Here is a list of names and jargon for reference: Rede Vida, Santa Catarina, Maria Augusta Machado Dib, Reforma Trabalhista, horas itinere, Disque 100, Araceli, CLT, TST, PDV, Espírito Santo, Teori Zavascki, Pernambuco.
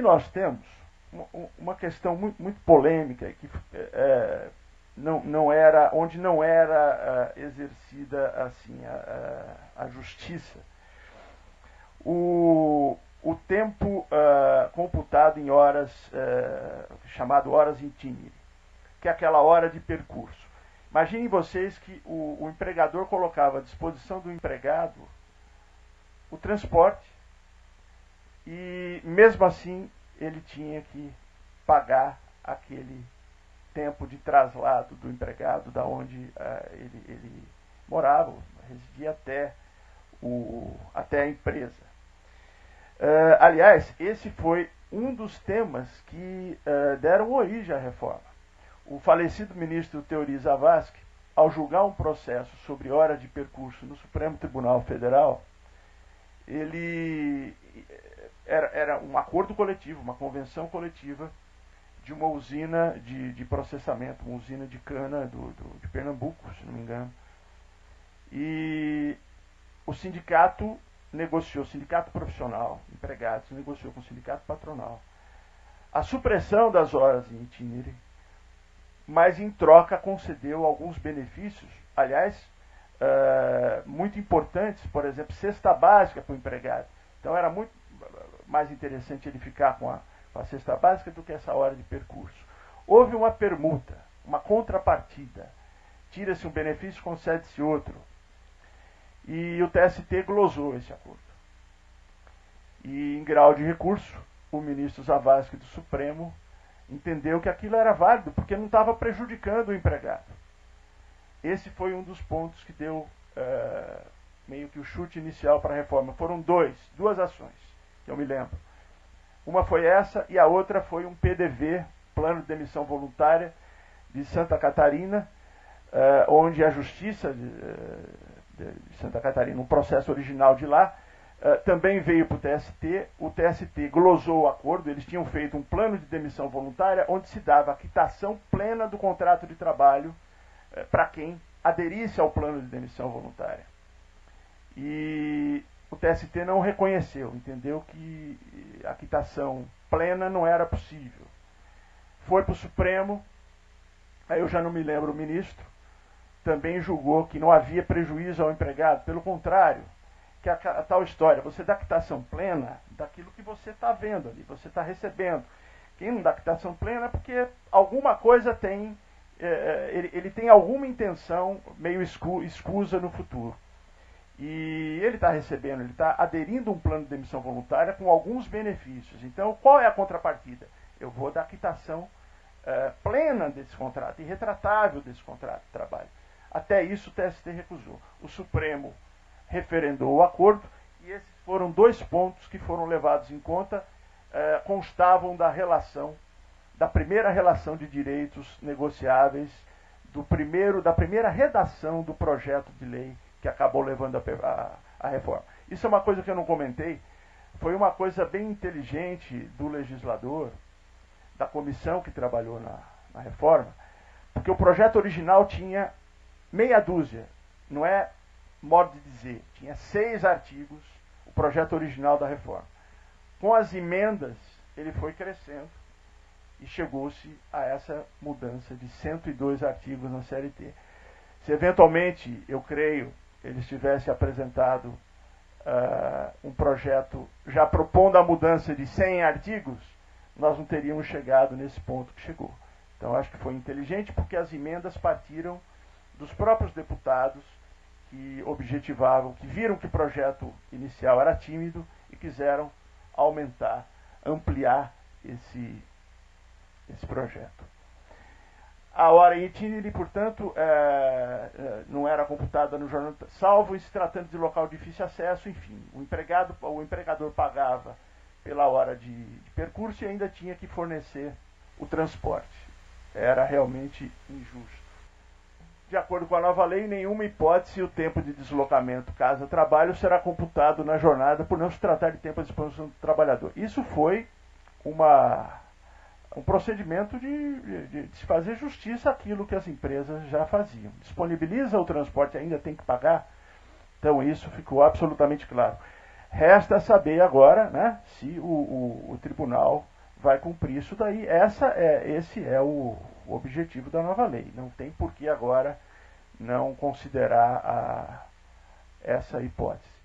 E nós temos uma questão muito, muito polêmica, que onde não era exercida assim, a justiça. O tempo computado em horas, chamado horas itinere, que é aquela hora de percurso. Imaginem vocês que o empregador colocava à disposição do empregado o transporte e, mesmo assim, ele tinha que pagar aquele tempo de traslado do empregado da onde ele morava, residia até a empresa. Aliás, esse foi um dos temas que deram origem à reforma. O falecido ministro Teori Zavascki, ao julgar um processo sobre hora de percurso no Supremo Tribunal Federal, ele era um acordo coletivo, uma convenção coletiva de uma usina de processamento, uma usina de cana de Pernambuco, se não me engano. E o sindicato negociou, sindicato profissional, empregados, negociou com o sindicato patronal a supressão das horas em itinere, mas em troca concedeu alguns benefícios, aliás, muito importantes, por exemplo, cesta básica para o empregado. Então era muito mais interessante ele ficar com a cesta básica do que essa hora de percurso. Houve uma permuta, uma contrapartida, tira-se um benefício, concede-se outro. E o TST glosou esse acordo. E, em grau de recurso, o ministro Zavascki do Supremo entendeu que aquilo era válido, porque não estava prejudicando o empregado. Esse foi um dos pontos que deu meio que o chute inicial para a reforma. Foram duas ações, que eu me lembro. Uma foi essa e a outra foi um PDV, Plano de Demissão Voluntária, de Santa Catarina, onde a Justiça de Santa Catarina, um processo original de lá, também veio para o TST. O TST glosou o acordo, eles tinham feito um plano de demissão voluntária onde se dava a quitação plena do contrato de trabalho para quem aderisse ao plano de demissão voluntária. E o TST não reconheceu, entendeu que a quitação plena não era possível. Foi para o Supremo, aí eu já não me lembro o ministro, também julgou que não havia prejuízo ao empregado, pelo contrário, que a tal história, você dá quitação plena daquilo que você está vendo ali, você está recebendo. Quem não dá quitação plena é porque alguma coisa tem, ele tem alguma intenção meio escusa no futuro. E ele está recebendo, ele está aderindo a um plano de demissão voluntária com alguns benefícios. Então, qual é a contrapartida? Eu vou dar quitação plena desse contrato, irretratável desse contrato de trabalho. Até isso o TST recusou. O Supremo referendou o acordo e esses foram dois pontos que foram levados em conta, constavam da relação, da primeira relação de direitos negociáveis, da primeira redação do projeto de lei que acabou levando a reforma. Isso é uma coisa que eu não comentei, foi uma coisa bem inteligente do legislador, da comissão que trabalhou na reforma, porque o projeto original tinha meia dúzia, não é modo de dizer, tinha 6 artigos, o projeto original da reforma. Com as emendas, ele foi crescendo e chegou-se a essa mudança de 102 artigos na CLT. Se eventualmente, eu creio, eles tivessem apresentado um projeto já propondo a mudança de 100 artigos, nós não teríamos chegado nesse ponto que chegou. Então, acho que foi inteligente porque as emendas partiram dos próprios deputados que objetivavam, que viram que o projeto inicial era tímido e quiseram aumentar, ampliar esse projeto. A hora em itinere, portanto, não era computada no jornal, salvo se tratando de local de difícil acesso, enfim. O empregador pagava pela hora de percurso e ainda tinha que fornecer o transporte. Era realmente injusto. De acordo com a nova lei, em nenhuma hipótese o tempo de deslocamento casa-trabalho será computado na jornada por não se tratar de tempo à disposição do trabalhador. Isso foi um procedimento de se fazer justiça àquilo que as empresas já faziam. Disponibiliza o transporte, ainda tem que pagar? Então isso ficou absolutamente claro. Resta saber agora, né, se o tribunal vai cumprir isso daí. Esse é o objetivo da nova lei. Não tem por que agora não considerar essa hipótese.